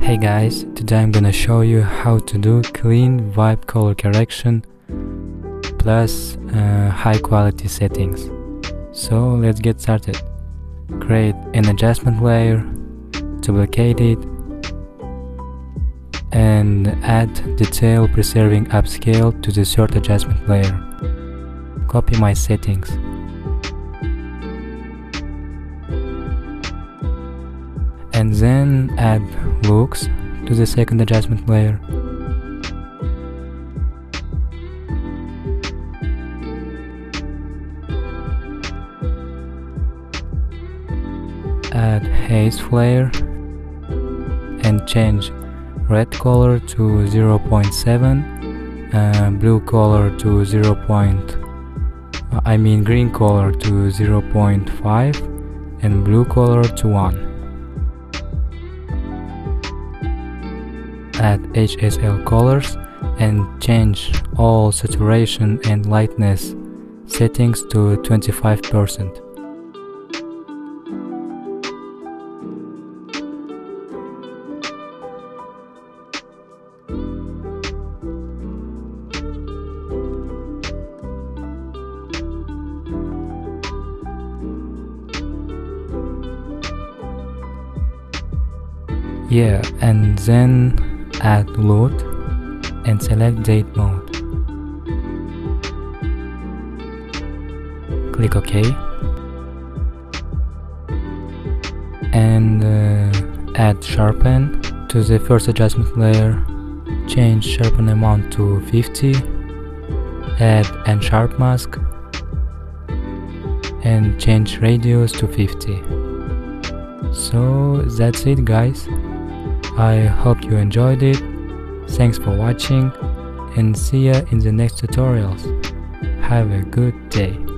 Hey guys, today I'm gonna show you how to do clean vibe color correction plus high quality settings. So let's get started. Create an adjustment layer, duplicate it, and add detail preserving upscale to the third adjustment layer. Copy my settings. And then add looks to the second adjustment layer. Add haze flare and change red color to 0.7, blue color to green color to 0.5, and blue color to 1. Add HSL colors and change all saturation and lightness settings to 25%. Yeah, and then add load and select date mode. Click OK and add sharpen to the first adjustment layer. Change sharpen amount to 50. Add unsharp mask and change radius to 50. So that's it, guys. I hope you enjoyed it. Thanks for watching and see ya in the next tutorials. Have a good day.